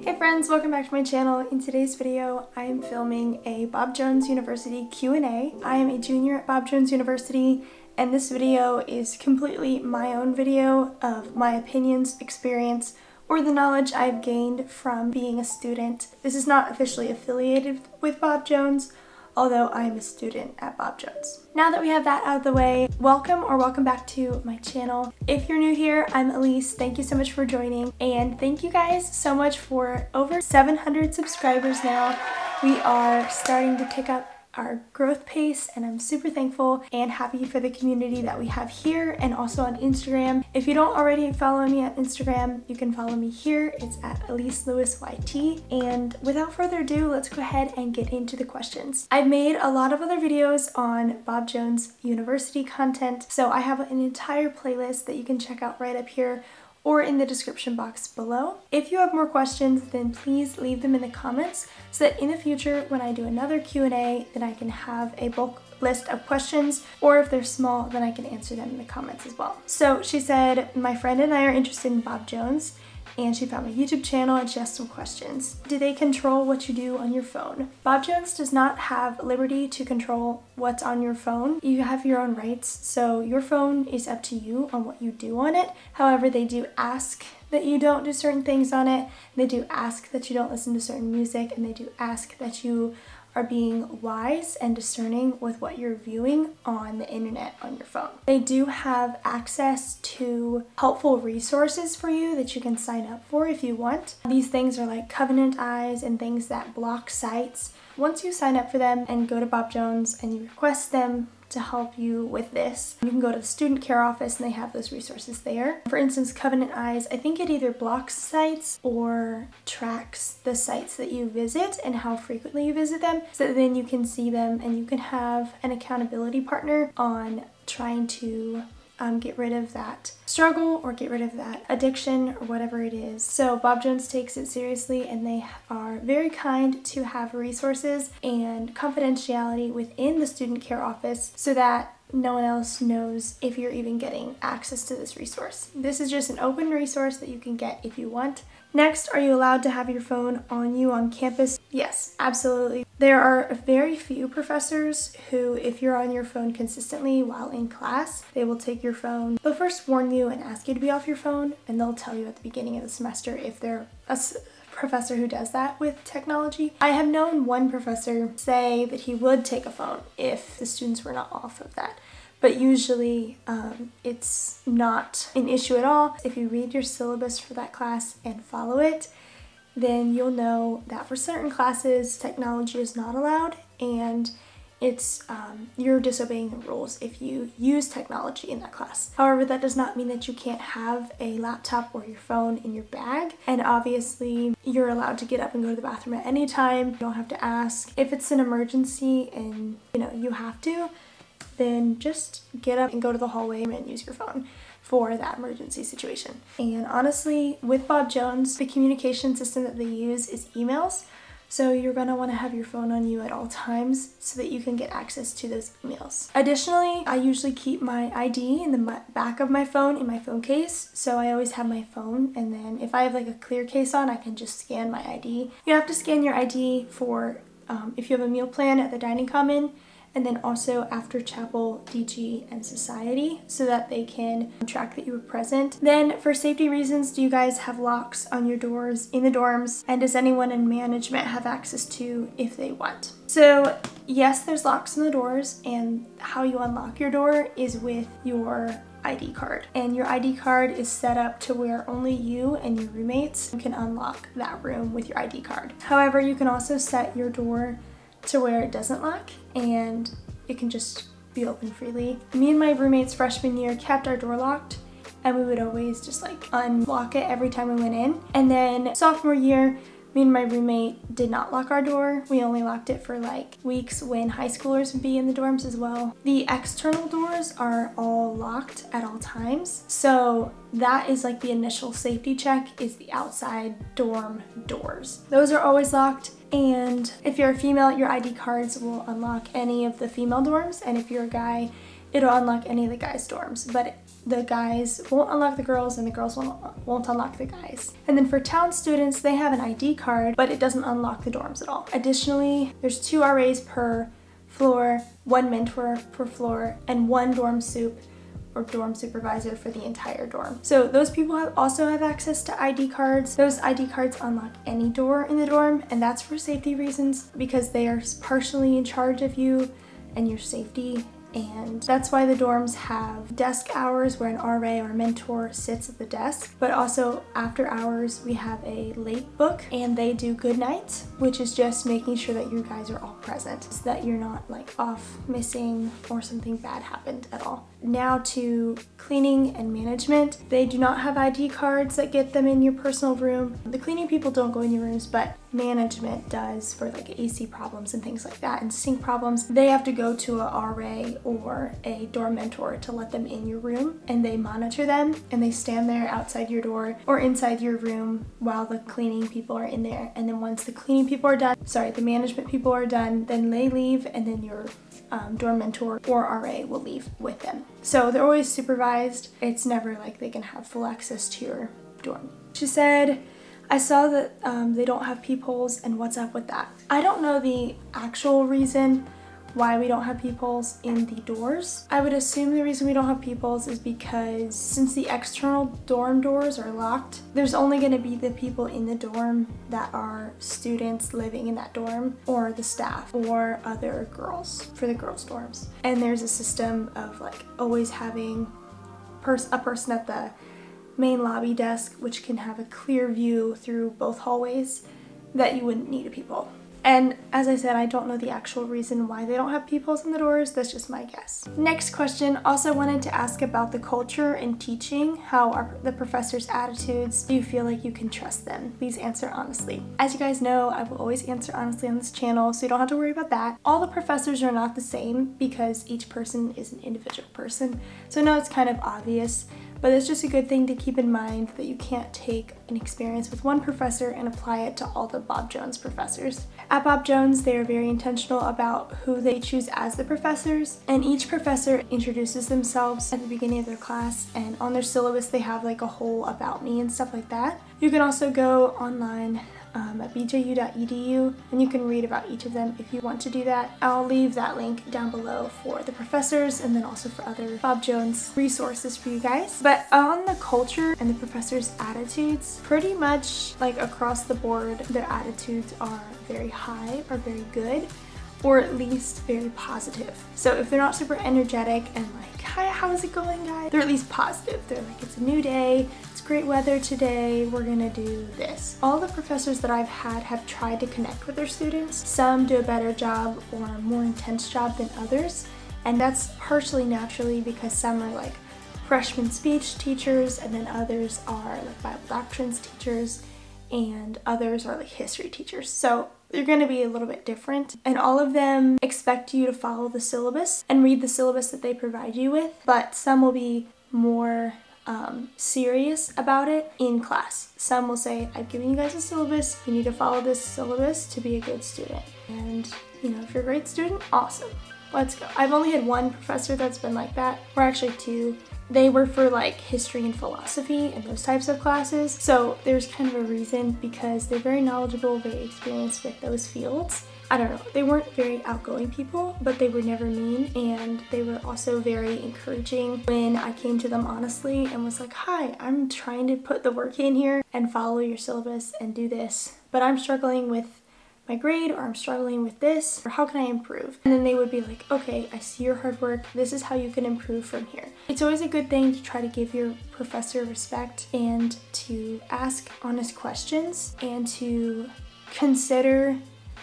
Hey friends, welcome back to my channel. In today's video, I am filming a Bob Jones University Q&A. I am a junior at Bob Jones University, and this video is completely my own video of my opinions, experience, or the knowledge I've gained from being a student. This is not officially affiliated with Bob Jones, although I am a student at Bob Jones. Now that we have that out of the way, welcome back to my channel. If you're new here, I'm Elise. Thank you so much for joining, and thank you guys so much for over 700 subscribers now. We are starting to pick up our growth pace, and I'm super thankful and happy for the community that we have here and also on Instagram. If you don't already follow me on Instagram, you can follow me here. It's at EliseLewisYT. And without further ado, let's go ahead and get into the questions. I've made a lot of other videos on Bob Jones University content, so I have an entire playlist that you can check out right up here or in the description box below. If you have more questions, then please leave them in the comments so that in the future, when I do another Q&A, then I can have a bulk list of questions, or if they're small, then I can answer them in the comments as well. So she said, my friend and I are interested in Bob Jones, and she found my YouTube channel and she asked some questions. Do they control what you do on your phone? Bob Jones does not have liberty to control what's on your phone. You have your own rights, so your phone is up to you on what you do on it. However, they do ask that you don't do certain things on it. They do ask that you don't listen to certain music, and they do ask that you are being wise and discerning with what you're viewing on the internet on your phone. They do have access to helpful resources for you that you can sign up for if you want. These things are like Covenant Eyes and things that block sites. Once you sign up for them and go to Bob Jones and you request them to help you with this, you can go to the student care office and they have those resources there. For instance, Covenant Eyes, I think it either blocks sites or tracks the sites that you visit and how frequently you visit them, so that then you can see them and you can have an accountability partner on trying to get rid of that struggle or get rid of that addiction or whatever it is. So Bob Jones takes it seriously, and they are very kind to have resources and confidentiality within the student care office so that no one else knows if you're even getting access to this resource. This is just an open resource that you can get if you want. Next, are you allowed to have your phone on you on campus? Yes, absolutely. There are very few professors who, if you're on your phone consistently while in class, they will take your phone. They'll first warn you and ask you to be off your phone, and they'll tell you at the beginning of the semester if they're a professor who does that with technology. I have known one professor say that he would take a phone if the students were not off of that. But usually it's not an issue at all. If you read your syllabus for that class and follow it, then you'll know that for certain classes, technology is not allowed, and it's you're disobeying the rules if you use technology in that class. However, that does not mean that you can't have a laptop or your phone in your bag, and obviously you're allowed to get up and go to the bathroom at any time. You don't have to ask. If it's an emergency and you know you have to, then just get up and go to the hallway and use your phone for that emergency situation. And honestly, with Bob Jones, the communication system that they use is emails. So you're gonna wanna have your phone on you at all times so that you can get access to those emails. Additionally, I usually keep my ID in the back of my phone in my phone case. So I always have my phone, and then if I have like a clear case on, I can just scan my ID. You have to scan your ID for if you have a meal plan at the dining common, and then also after chapel, DG, and society, so that they can track that you were present. Then for safety reasons, do you guys have locks on your doors in the dorms? And does anyone in management have access to if they want? So yes, there's locks on the doors, and how you unlock your door is with your ID card. And your ID card is set up to where only you and your roommates can unlock that room with your ID card. However, you can also set your door to where it doesn't lock and it can just be open freely. Me and my roommates freshman year kept our door locked, and we would always just like unlock it every time we went in. And then sophomore year, me and my roommate did not lock our door. We only locked it for like weeks when high schoolers would be in the dorms as well. The external doors are all locked at all times. So that is like the initial safety check, is the outside dorm doors. Those are always locked. And if you're a female, your ID cards will unlock any of the female dorms. And if you're a guy, it'll unlock any of the guys' dorms. But the guys won't unlock the girls and the girls won't unlock the guys. And then for town students, they have an ID card, but it doesn't unlock the dorms at all. Additionally, there's 2 RAs per floor, 1 mentor per floor, and 1 dorm soup or dorm supervisor for the entire dorm. So those people also have access to ID cards. Those ID cards unlock any door in the dorm, and that's for safety reasons because they are partially in charge of you and your safety. And that's why the dorms have desk hours where an RA or mentor sits at the desk, but also after hours we have a late book and they do good nights, which is just making sure that you guys are all present so that you're not like off missing or something bad happened at all. Now to cleaning and management. They do not have ID cards that get them in your personal room. The cleaning people don't go in your rooms, but management does for like AC problems and things like that and sink problems. They have to go to a RA or a dorm mentor to let them in your room, and they monitor them and they stand there outside your door or inside your room while the cleaning people are in there. And then once the cleaning people are done, the management people are done, then they leave, and then your dorm mentor or RA will leave with them. So they're always supervised. It's never like they can have full access to your dorm. She said, I saw that they don't have peepholes and what's up with that. I don't know the actual reason why we don't have peepholes in the doors. I would assume the reason we don't have peepholes is because since the external dorm doors are locked, there's only going to be the people in the dorm that are students living in that dorm or the staff or other girls for the girls' dorms. And there's a system of like always having a person at the main lobby desk, which can have a clear view through both hallways, that you wouldn't need a peephole. And as I said, I don't know the actual reason why they don't have peepholes in the doors. That's just my guess. Next question, also wanted to ask about the culture and teaching. How are the professors' attitudes? Do you feel like you can trust them? Please answer honestly. As you guys know, I will always answer honestly on this channel, so you don't have to worry about that. All the professors are not the same because each person is an individual person. So I know it's kind of obvious, but it's just a good thing to keep in mind that you can't take an experience with one professor and apply it to all the Bob Jones professors. At Bob Jones, they are very intentional about who they choose as the professors, and each professor introduces themselves at the beginning of their class, and on their syllabus they have like a whole about me and stuff like that. You can also go online at bju.edu and you can read about each of them if you want to do that. I'll leave that link down below for the professors and then also for other Bob Jones resources for you guys. But on the culture and the professors' attitudes, pretty much like across the board, their attitudes are very high or very good, or at least very positive. So if they're not super energetic and like, hi, how is it going guys? They're at least positive. They're like, it's a new day, it's great weather today, we're gonna do this. All the professors that I've had have tried to connect with their students. Some do a better job or a more intense job than others, and that's partially naturally because some are like freshman speech teachers, and then others are like Bible doctrines teachers, and others are like history teachers. So they're gonna be a little bit different, and all of them expect you to follow the syllabus and read the syllabus that they provide you with, but some will be more serious about it in class. Some will say, I've given you guys a syllabus, you need to follow this syllabus to be a good student. And you know, if you're a great student, awesome, let's go. I've only had one professor that's been like that, or actually 2. They were for like history and philosophy and those types of classes. So there's kind of a reason, because they're very knowledgeable, very experienced with those fields. I don't know, they weren't very outgoing people, but they were never mean, and they were also very encouraging when I came to them honestly and was like, hi, I'm trying to put the work in here and follow your syllabus and do this, but I'm struggling with my grade, or I'm struggling with this, or how can I improve? And then they would be like, okay, I see your hard work, this is how you can improve from here. It's always a good thing to try to give your professor respect and to ask honest questions and to consider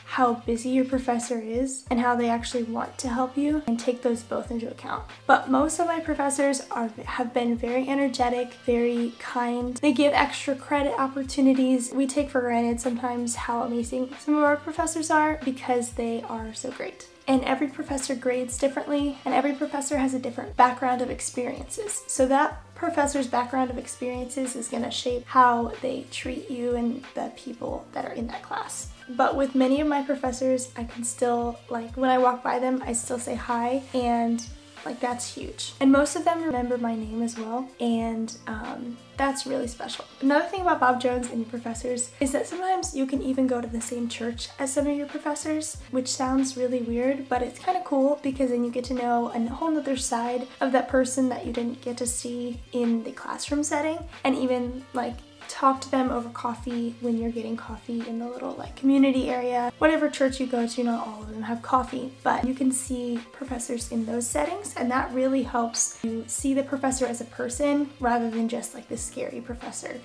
how busy your professor is and how they actually want to help you, and take those both into account. But most of my professors have been very energetic, very kind. They give extra credit opportunities. We take for granted sometimes how amazing some of our professors are because they are so great. And every professor grades differently, and every professor has a different background of experiences. So that professor's background of experiences is going to shape how they treat you and the people that are in that class. But with many of my professors, I can still, like, when I walk by them, I still say hi, and Like, that's huge. And most of them remember my name as well, and that's really special. Another thing about Bob Jones and your professors is that sometimes you can even go to the same church as some of your professors, which sounds really weird, but it's kind of cool because then you get to know a whole nother side of that person that you didn't get to see in the classroom setting, and even like talk to them over coffee when you're getting coffee in the little like community area. Whatever church you go to, not all of them have coffee, but you can see professors in those settings, and that really helps you see the professor as a person rather than just like this scary professor.